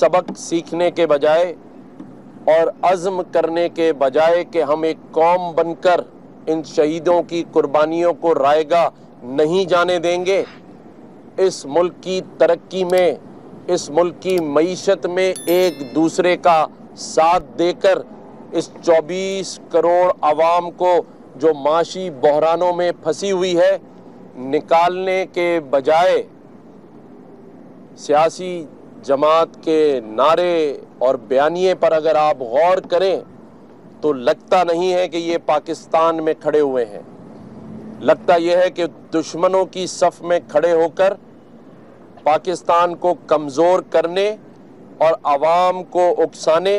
सबक सीखने के बजाय और अज़्म करने के बजाय कि हम एक कौम बनकर इन शहीदों की कुर्बानियों को रायगा नहीं जाने देंगे, इस मुल्क की तरक्की में, इस मुल्क की मईशत में एक दूसरे का साथ देकर इस 24 करोड़ आवाम को जो माशी बहरानों में फंसी हुई है निकालने के बजाय सियासी जमात के नारे और बयानिए पर अगर आप गौर करें तो लगता नहीं है कि ये पाकिस्तान में खड़े हुए हैं। लगता यह है कि दुश्मनों की सफ़ में खड़े होकर पाकिस्तान को कमज़ोर करने और आवाम को उकसाने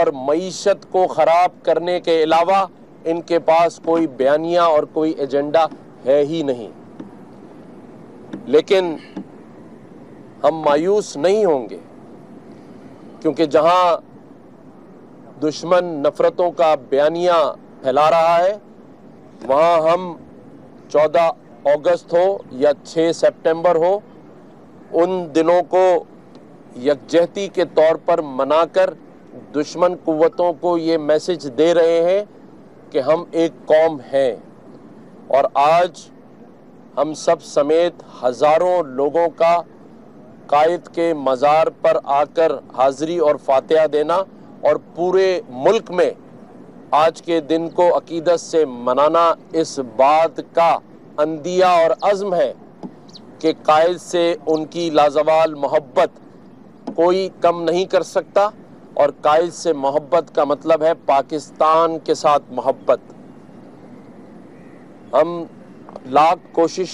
और मईशत को ख़राब करने के अलावा इनके पास कोई बयानिया और कोई एजेंडा है ही नहीं। लेकिन हम मायूस नहीं होंगे, क्योंकि जहां दुश्मन नफ़रतों का बयानिया फैला रहा है वहां हम 14 अगस्त हो या 6 सितंबर हो, उन दिनों को यकजहती के तौर पर मनाकर दुश्मन कुव्वतों को ये मैसेज दे रहे हैं कि हम एक कौम हैं। और आज हम सब समेत हज़ारों लोगों का कायद के मज़ार पर आकर हाज़री और फातिहा देना और पूरे मुल्क में आज के दिन को अकीदत से मनाना इस बात का अंदिया और अज़्म है कि कायद से उनकी लाजवाल मोहब्बत कोई कम नहीं कर सकता। और कायद से मोहब्बत का मतलब है पाकिस्तान के साथ मोहब्बत। हम लाख कोशिश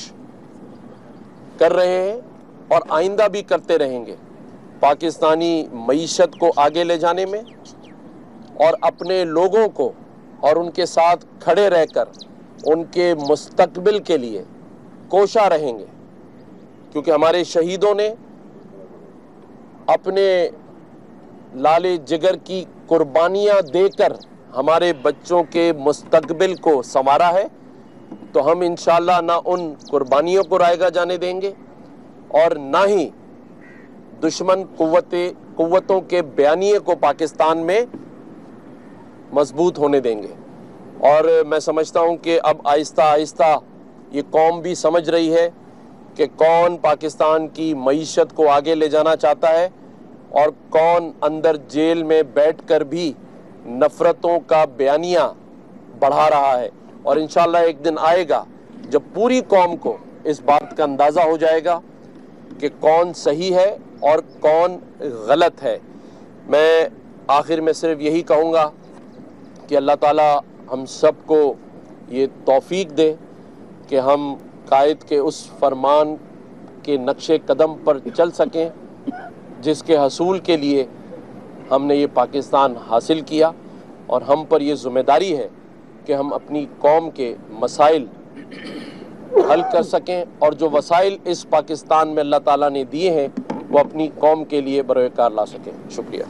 कर रहे हैं और आइंदा भी करते रहेंगे पाकिस्तानी मईशत को आगे ले जाने में और अपने लोगों को और उनके साथ खड़े रहकर उनके मुस्तकबिल के लिए कोशा रहेंगे, क्योंकि हमारे शहीदों ने अपने लाले जिगर की कुर्बानियां देकर हमारे बच्चों के मुस्तकबिल को संवारा है। तो हम इंशाल्लाह ना उन कुर्बानियों को रायगा जाने देंगे और ना ही दुश्मन कुव्वतों के बयानिए को पाकिस्तान में मजबूत होने देंगे। और मैं समझता हूँ कि अब आहिस्ता आहिस्ता ये कौम भी समझ रही है कि कौन पाकिस्तान की मईशत को आगे ले जाना चाहता है और कौन अंदर जेल में बैठकर भी नफ़रतों का बयानिया बढ़ा रहा है। और इंशाल्लाह एक दिन आएगा जब पूरी कौम को इस बात का अंदाज़ा हो जाएगा कि कौन सही है और कौन गलत है। मैं आखिर में सिर्फ यही कहूँगा कि अल्लाह ताला हम सब को ये तौफीक दे कि हम कायद के उस फरमान के नक्शे कदम पर चल सकें जिसके हसूल के लिए हमने ये पाकिस्तान हासिल किया। और हम पर ये ज़िम्मेदारी है कि हम अपनी कौम के मसाइल हल कर सकें और जो वसाइल इस पाकिस्तान में अल्लाह ताला ने दिए हैं वो अपनी कौम के लिए बरोए कार ला सकें। शुक्रिया।